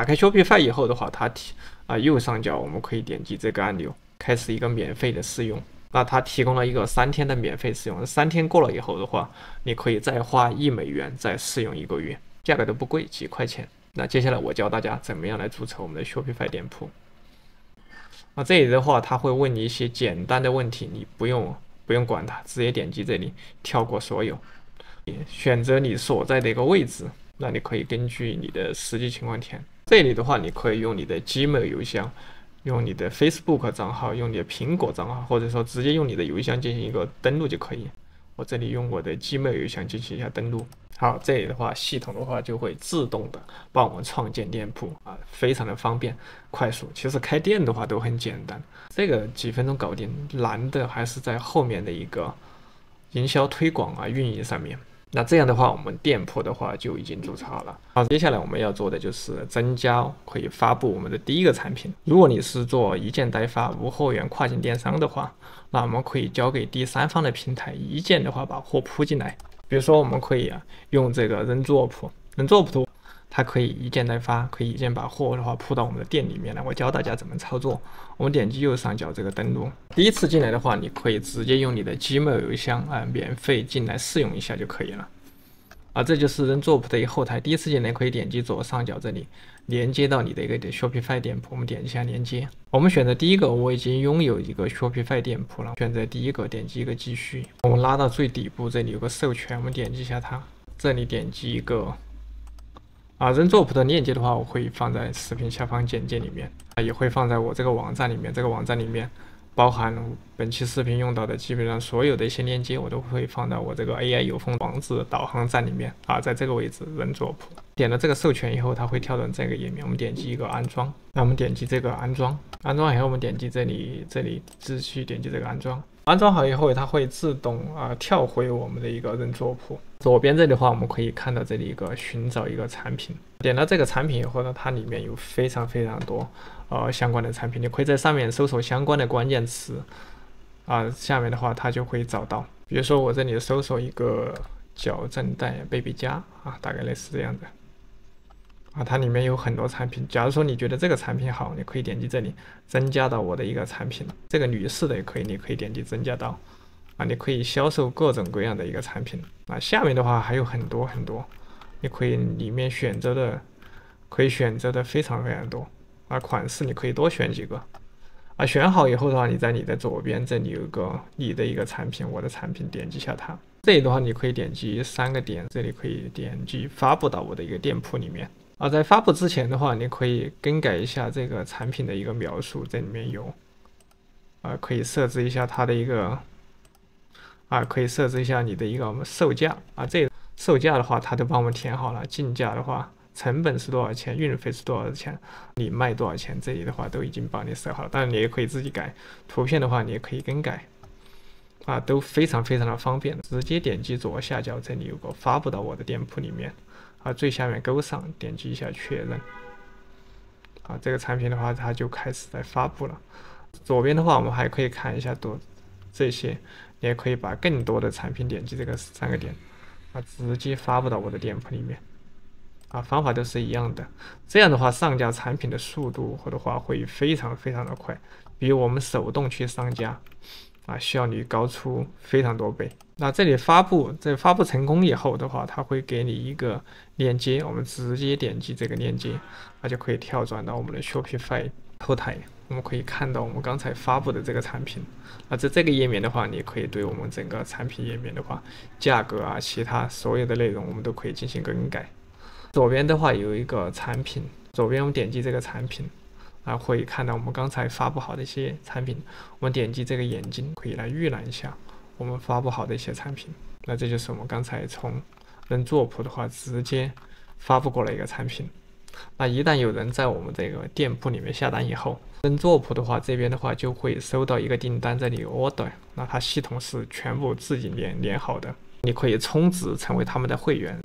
打开 Shopify 以后的话，它右上角我们可以点击这个按钮，开始一个免费的试用。那它提供了一个3天的免费试用，3天过了以后的话，你可以再花$1再试用1个月，价格都不贵，几块钱。那接下来我教大家怎么样来注册我们的 Shopify 店铺。那这里的话，它会问你一些简单的问题，你不用管它，直接点击这里跳过所有，选择你所在的一个位置。那你可以根据你的实际情况填。这里的话，你可以用你的 Gmail 邮箱，用你的 Facebook 账号，用你的苹果账号，或者说直接用你的邮箱进行一个登录就可以。我这里用我的 Gmail 邮箱进行一下登录。好，这里的话，系统的话就会自动的帮我们创建店铺啊，非常的方便快速。其实开店的话都很简单，这个几分钟搞定，难的还是在后面的一个营销推广啊、运营上面。那这样的话，我们店铺的话就已经注册好了。好，接下来我们要做的就是增加可以发布我们的第一个产品。如果你是做一件代发、无货源跨境电商的话，那我们可以交给第三方的平台一键的话把货铺进来。比如说，我们可以用这个人做铺，它可以一键代发，可以一键把货的话铺到我们的店里面来。我教大家怎么操作。我们点击右上角这个登录。第一次进来的话，你可以直接用你的 Gmail 邮箱免费进来试用一下就可以了。啊，这就是人做铺的一个后台。第一次进来可以点击左上角这里连接到你的一个 Shopify 店铺，我们点击一下连接。我们选择第一个，我已经拥有一个 Shopify 店铺了，选择第一个，点击一个继续。我们拉到最底部，这里有个授权，我们点击一下它。这里点击一个人做铺的链接的话，我会放在视频下方简介里面，也会放在我这个网站里面。这个网站里面包含本期视频用到的基本上所有的一些链接，我都会放到我这个 AI 有风网址导航站里面啊，在这个位置人做铺。点了这个授权以后，它会跳到这个页面，我们点击一个安装。那我们点击这个安装，安装以后我们点击这里继续点击这个安装。安装好以后，它会自动跳回我们的一个人做铺。左边这里的话，我们可以看到这里一个寻找一个产品。点到这个产品以后呢，它里面有非常多相关的产品，你可以在上面搜索相关的关键词啊，下面的话它就会找到。比如说我这里搜索一个矫正带 baby 夹啊，大概类似这样的啊，它里面有很多产品。假如说你觉得这个产品好，你可以点击这里增加到我的一个产品。这个女士的也可以，你可以点击增加到啊，你可以销售各种各样的一个产品啊。下面的话还有很多，你可以里面可以选择的非常多啊。款式你可以多选几个啊。选好以后的话，你在你的左边这里有个你的一个产品，我的产品，点击一下它。这里的话你可以点击3个点，这里可以点击发布到我的一个店铺里面。而在发布之前的话，你可以更改一下这个产品的一个描述，这里面有可以设置一下它的一个可以设置一下你的一个售价啊。这售价的话它都帮我们填好了，进价的话成本是多少钱，运费是多少钱，你卖多少钱，这里的话都已经帮你设好了。当然你也可以自己改，图片的话你也可以更改啊，都非常的方便。直接点击左下角这里有个发布到我的店铺里面啊，最下面勾上，点击一下确认啊，这个产品的话它就开始在发布了。左边的话我们还可以看一下这些，你也可以把更多的产品点击这个3个点啊，直接发布到我的店铺里面啊，方法都是一样的。这样的话上架产品的速度或者话会非常的快，比我们手动去上架啊，效率高出非常多倍。那这里发布成功以后的话，它会给你一个链接，我们直接点击这个链接，那就可以跳转到我们的 Shopify 后台。我们可以看到我们刚才发布的这个产品。那在这个页面的话，你可以对我们整个产品页面的话，价格啊，其他所有的内容我们都可以进行更改。左边的话有一个产品，左边我们点击这个产品啊，会看到我们刚才发布好的一些产品。我们点击这个眼睛，可以来预览一下我们发布好的一些产品。那这就是我们刚才从人做铺的话直接发布过来一个产品。那一旦有人在我们这个店铺里面下单以后，人做铺的话这边的话就会收到一个订单，这里有 order， 那它系统是全部自己连好的，你可以充值成为他们的会员。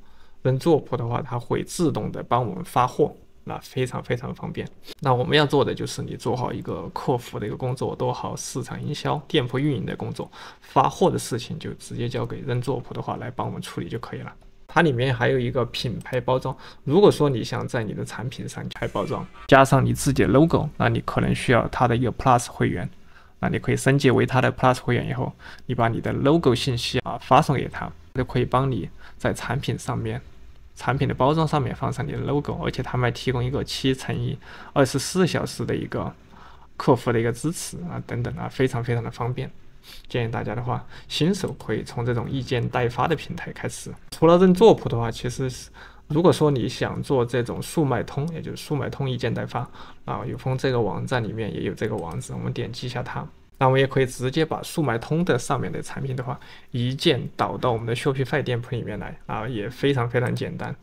人做铺的话它会自动的帮我们发货，那非常方便。那我们要做的就是你做好一个客服的一个工作，做好市场营销、店铺运营的工作，发货的事情就直接交给人做铺的话来帮我们处理就可以了。它里面还有一个品牌包装。如果说你想在你的产品上开包装，加上你自己的 logo， 那你可能需要它的一个 Plus 会员。那你可以升级为它的 Plus 会员以后，你把你的 logo 信息发送给它，就可以帮你在产品上面。 产品的包装上面放上你的 logo， 而且他们还提供一个7×24小时的一个客服的一个支持啊，等等啊，非常非常的方便。建议大家的话，新手可以从这种意见代发的平台开始。除了认拓扑的话，其实如果说你想做这种速卖通，也就是速卖通意见代发啊，有风这个网站里面也有这个网址，我们点击一下它。 那我们也可以直接把速卖通的上面的产品的话，一键导到我们的 Shopify 店铺里面来啊，也非常非常简单。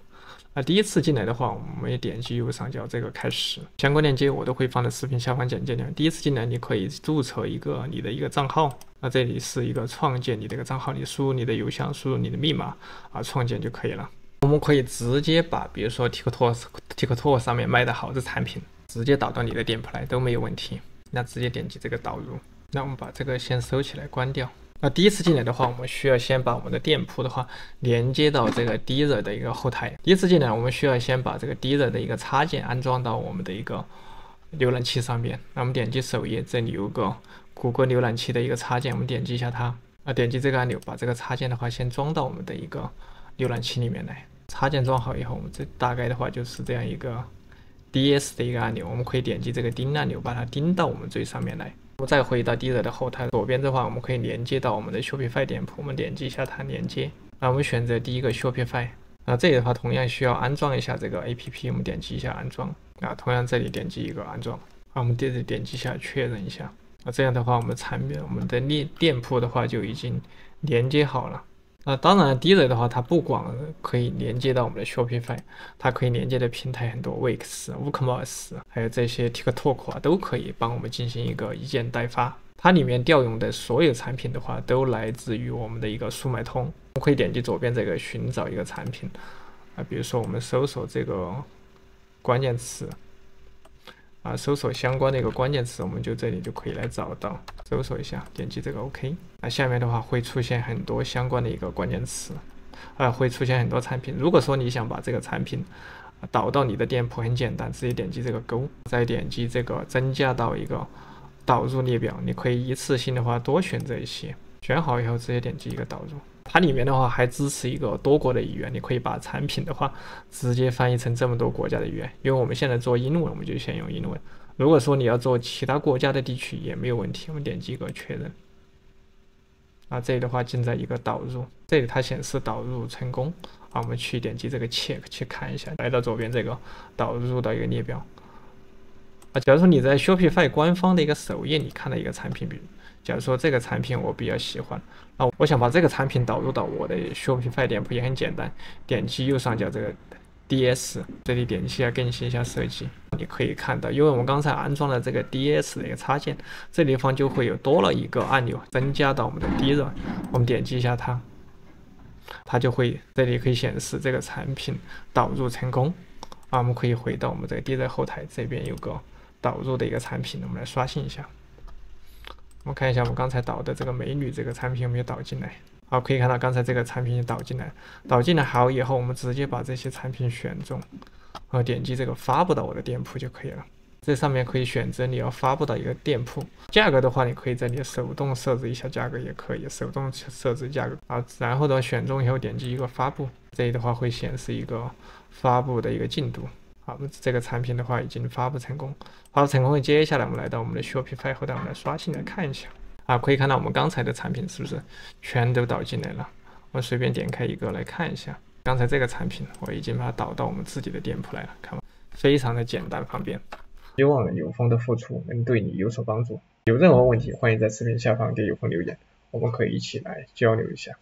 那第一次进来的话，我们也点击右上角这个开始，相关链接我都会放在视频下方简介里面。第一次进来，你可以注册一个你的一个账号，那这里是一个创建你的一个账号，你输入你的邮箱，输入你的密码啊，创建就可以了。我们可以直接把比如说 TikTok 上面卖的好的产品，直接导到你的店铺来都没有问题。那直接点击这个导入。 那我们把这个先收起来，关掉。那第一次进来的话，我们需要先把我们的店铺的话连接到这个 DSer 的一个后台。第一次进来，我们需要先把这个 DSer 的一个插件安装到我们的一个浏览器上面。那我们点击首页，这里有个谷歌浏览器的一个插件，我们点击一下它。啊，点击这个按钮，把这个插件的话先装到我们的一个浏览器里面来。插件装好以后，我们这大概的话就是这样一个 DS 的一个按钮，我们可以点击这个钉按钮，把它钉到我们最上面来。 我们再回到DSer的后台，左边的话我们可以连接到我们的 Shopify 店铺，我们点击一下它连接。那我们选择第一个 Shopify， 那这里的话同样需要安装一下这个 APP， 我们点击一下安装。啊，同样这里点击一个安装。啊，我们这里点击一下确认一下。那这样的话，我们我们的店铺的话就已经连接好了。那当然，DSer的话它不光可以连接到我们的 Shopify， 它可以连接的平台很多 ，Wix、WooCommerce， 还有这些 TikTok 啊，都可以帮我们进行一个一键代发。它里面调用的所有产品的话，都来自于我们的一个速卖通。我们可以点击左边这个寻找一个产品啊，比如说我们搜索这个关键词啊，搜索相关的一个关键词，我们就这里就可以来找到。 搜索一下，点击这个 OK， 那下面的话会出现很多相关的一个关键词，会出现很多产品。如果说你想把这个产品导到你的店铺，很简单，直接点击这个勾，再点击这个增加到一个导入列表，你可以一次性的话多选择一些，选好以后直接点击一个导入。它里面的话还支持一个多国的语言，你可以把产品的话直接翻译成这么多国家的语言，因为我们现在做英文，我们就先用英文。 如果说你要做其他国家的地区也没有问题，我们点击一个确认。啊，这里的话进在一个导入，这里它显示导入成功。啊，我们去点击这个 check 去看一下，来到左边这个导入到一个列表。啊，假如说你在 Shopify 官方的一个首页，你看到一个产品，比如假如说这个产品我比较喜欢，那我想把这个产品导入到我的 Shopify 店铺也很简单，点击右上角这个。 DS 这里点击一下更新一下设计，你可以看到，因为我们刚才安装了这个 DS 的一个插件，这地方就会有多了一个按钮，增加到我们的 DSer， 我们点击一下它，它就会这里可以显示这个产品导入成功。啊，我们可以回到我们这个 DSer 后台，这边有个导入的一个产品，我们来刷新一下。我们看一下我们刚才导的这个美女这个产品有没有导进来。 好，可以看到刚才这个产品导进来好以后，我们直接把这些产品选中，然后点击这个发布到我的店铺就可以了。这上面可以选择你要发布到一个店铺，价格的话，你可以在你手动设置一下价格，也可以手动设置价格啊。然后呢，选中以后点击一个发布，这里的话会显示一个发布的一个进度。好，这个产品的话已经发布成功，发布成功。接下来我们来到我们的 Shopify 后台，我们来刷新来看一下。 啊，可以看到我们刚才的产品是不是全都导进来了？我随便点开一个来看一下，刚才这个产品我已经把它导到我们自己的店铺来了，看吧，非常的简单方便。希望有风的付出能对你有所帮助。有任何问题，欢迎在视频下方给有风留言，我们可以一起来交流一下。